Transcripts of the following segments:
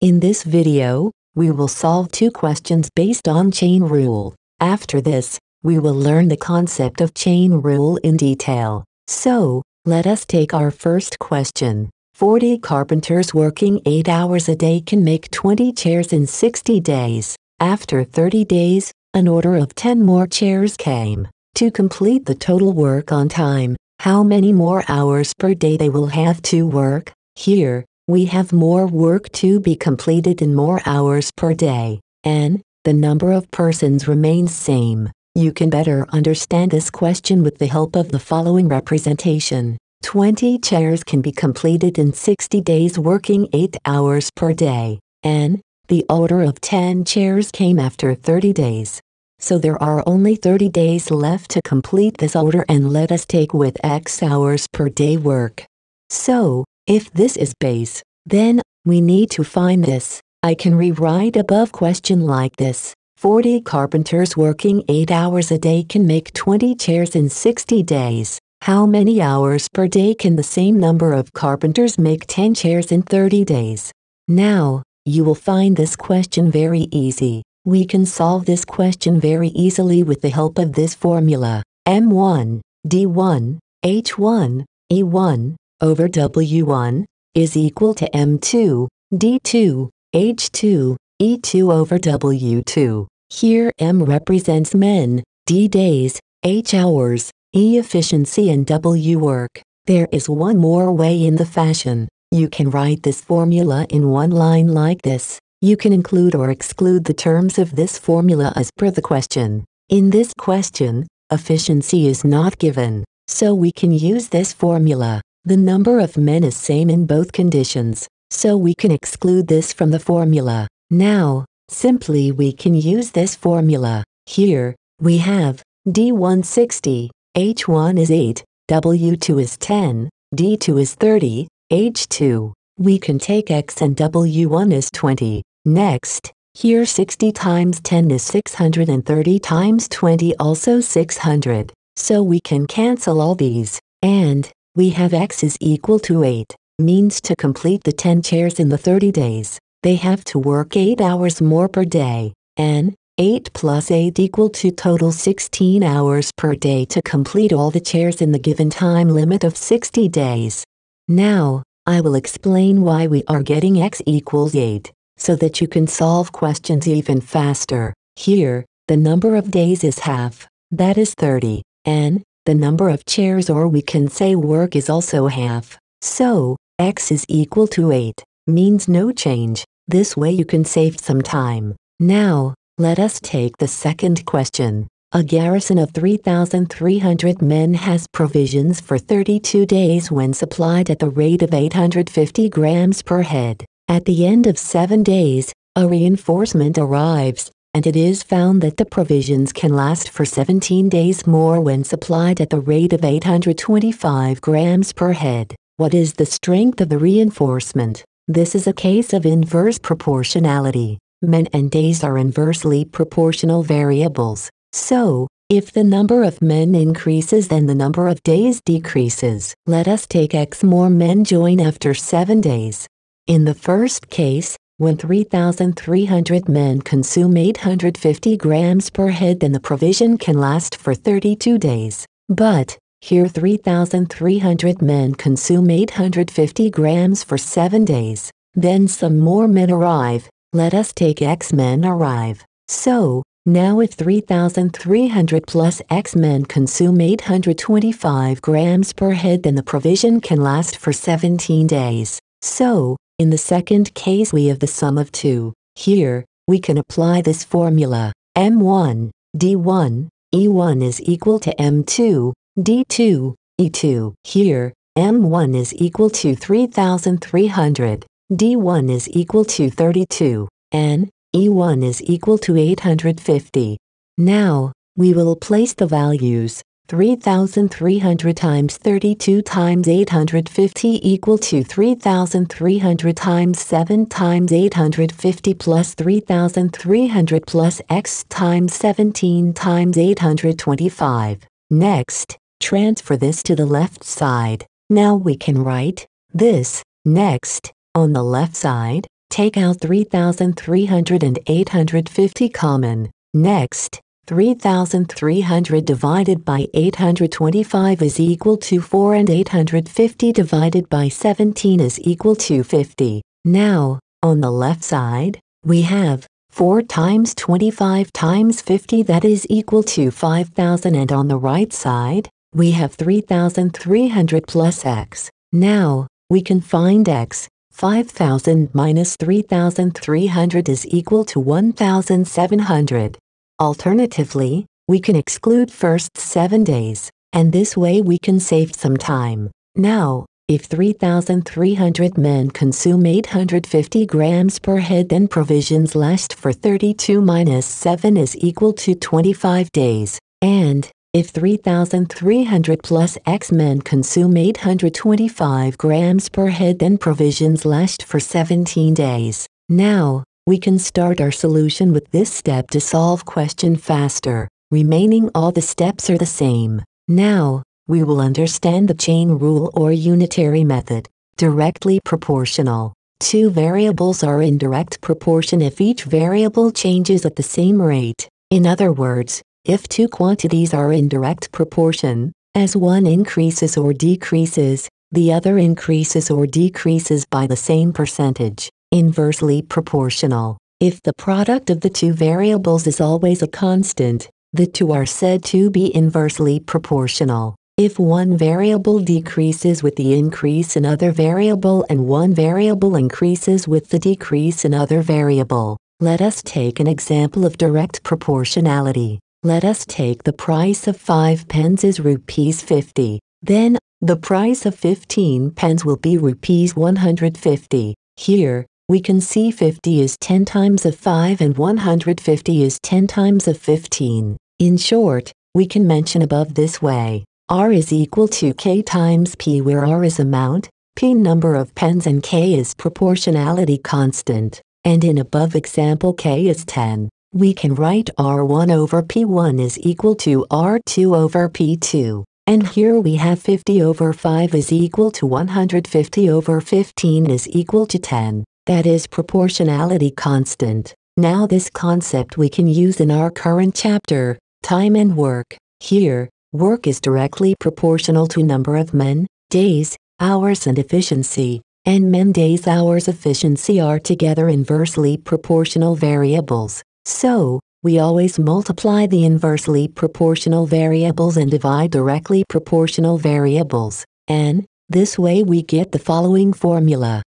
In this video, we will solve two questions based on chain rule. After this, we will learn the concept of chain rule in detail. So, let us take our first question. 40 carpenters working 8 hours a day can make 20 chairs in 60 days. After 30 days, an order of 10 more chairs came. To complete the total work on time, how many more hours per day they will have to work? Here, we have more work to be completed in more hours per day, and the number of persons remains same. You can better understand this question with the help of the following representation. 20 chairs can be completed in 60 days working 8 hours per day, and the order of 10 chairs came after 30 days. So there are only 30 days left to complete this order, and let us take with X hours per day work. So, if this is base, then we need to find this. I can rewrite above question like this. 40 carpenters working 8 hours a day can make 20 chairs in 60 days. How many hours per day can the same number of carpenters make 10 chairs in 30 days? Now, you will find this question very easy. We can solve this question very easily with the help of this formula. M1, D1, H1, E1. Over W1 is equal to M2, D2, H2, E2 over W2. Here M represents men, D days, H hours, E efficiency, and W work. There is one more way in the fashion. You can write this formula in one line like this. You can include or exclude the terms of this formula as per the question. In this question, efficiency is not given, so we can use this formula. The number of men is same in both conditions, so we can exclude this from the formula. Now, simply we can use this formula. Here, we have D1 60, H1 is 8, W2 is 10, D2 is 30, H2. We can take X and W1 is 20. Next, here 60 times 10 is 630 times 20 also 600. So we can cancel all these, and we have X is equal to 8, means to complete the 10 chairs in the 30 days, they have to work 8 hours more per day, and 8 plus 8 equal to total 16 hours per day to complete all the chairs in the given time limit of 60 days. Now, I will explain why we are getting X equals 8, so that you can solve questions even faster. Here, the number of days is half, that is 30, and the number of chairs, or we can say work, is also half. So, X is equal to 8, means no change. This way you can save some time. Now, let us take the second question. A garrison of 3,300 men has provisions for 32 days when supplied at the rate of 850 grams per head. At the end of 7 days, a reinforcement arrives, and it is found that the provisions can last for 17 days more when supplied at the rate of 825 grams per head. What is the strength of the reinforcement? This is a case of inverse proportionality. Men and days are inversely proportional variables. So, if the number of men increases, then the number of days decreases. Let us take X more men join after 7 days. In the first case, when 3,300 men consume 850 grams per head, then the provision can last for 32 days. But, here 3,300 men consume 850 grams for 7 days. Then some more men arrive. Let us take X men arrive. So, now if 3,300 plus X men consume 825 grams per head, then the provision can last for 17 days. So, in the second case we have the sum of 2. Here, we can apply this formula. M1, D1, E1 is equal to M2, D2, E2. Here, M1 is equal to 3,300, D1 is equal to 32, and E1 is equal to 850. Now, we will place the values. 3,300 times 32 times 850 equal to 3,300 times 7 times 850 plus 3,300 plus X times 17 times 825. Next, transfer this to the left side. Now we can write this, next, on the left side, Take out 3,300 and 850 common. Next, 3,300 divided by 825 is equal to 4 and 850 divided by 17 is equal to 50. Now, on the left side, we have 4 times 25 times 50 that is equal to 5,000, and on the right side, we have 3,300 plus x. Now, we can find x. 5,000 minus 3,300 is equal to 1,700. Alternatively, we can exclude first 7 days, and this way we can save some time. Now, if 3,300 men consume 850 grams per head, then provisions last for 32 minus 7 is equal to 25 days, and if 3,300 plus X men consume 825 grams per head, then provisions last for 17 days. Now, we can start our solution with this step to solve question faster. Remaining all the steps are the same. Now, we will understand the chain rule or unitary method. Directly proportional. Two variables are in direct proportion if each variable changes at the same rate. In other words, if two quantities are in direct proportion, as one increases or decreases, the other increases or decreases by the same percentage. Inversely proportional. If the product of the two variables is always a constant, the two are said to be inversely proportional. If one variable decreases with the increase in other variable and one variable increases with the decrease in other variable, let us take an example of direct proportionality. Let us take the price of 5 pens is rupees 50. Then, the price of 15 pens will be rupees 150. Here, we can see 50 is 10 times of 5 and 150 is 10 times of 15. In short, we can mention above this way. R is equal to K times P, where R is amount, P number of pens, and K is proportionality constant. And in above example, K is 10. We can write R1 over P1 is equal to R2 over P2, and here we have 50 over 5 is equal to 150 over 15 is equal to 10, that is proportionality constant. Now this concept we can use in our current chapter, time and work. Here, work is directly proportional to number of men, days, hours and efficiency, and men, days, hours, efficiency are together inversely proportional variables. So, we always multiply the inversely proportional variables and divide directly proportional variables, and this way we get the following formula.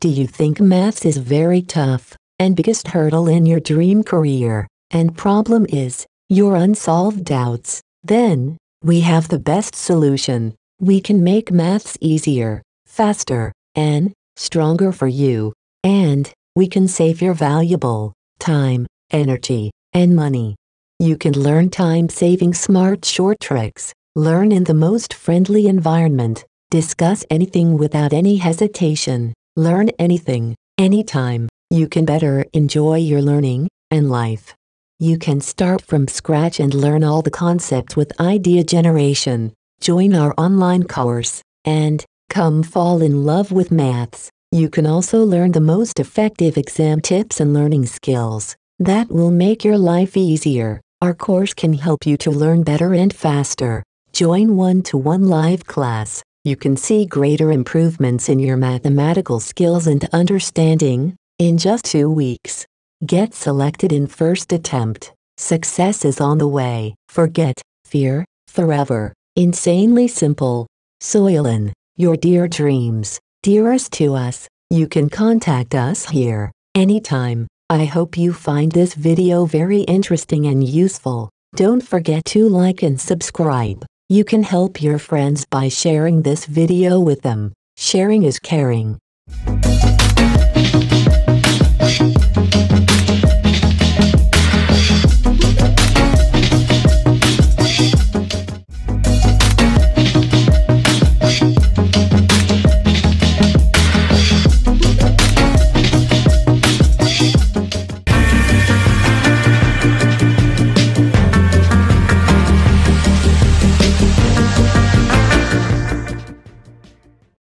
Do you think maths is very tough, and biggest hurdle in your dream career, and problem is your unsolved doubts? Then, we have the best solution. We can make maths easier, faster, and stronger for you. And, we can save your valuable time, energy, and money. You can learn time-saving smart short tricks, learn in the most friendly environment, discuss anything without any hesitation, learn anything, anytime. You can better enjoy your learning and life. You can start from scratch and learn all the concepts with idea generation. Join our online course, and come fall in love with maths. You can also learn the most effective exam tips and learning skills that will make your life easier. Our course can help you to learn better and faster. Join one-to-one live class. You can see greater improvements in your mathematical skills and understanding in just 2 weeks. Get selected in first attempt. Success is on the way. Forget fear forever. Insanely simple. Soilen, your dear dreams. Dearest to us, you can contact us here, anytime. I hope you find this video very interesting and useful. Don't forget to like and subscribe. You can help your friends by sharing this video with them. Sharing is caring.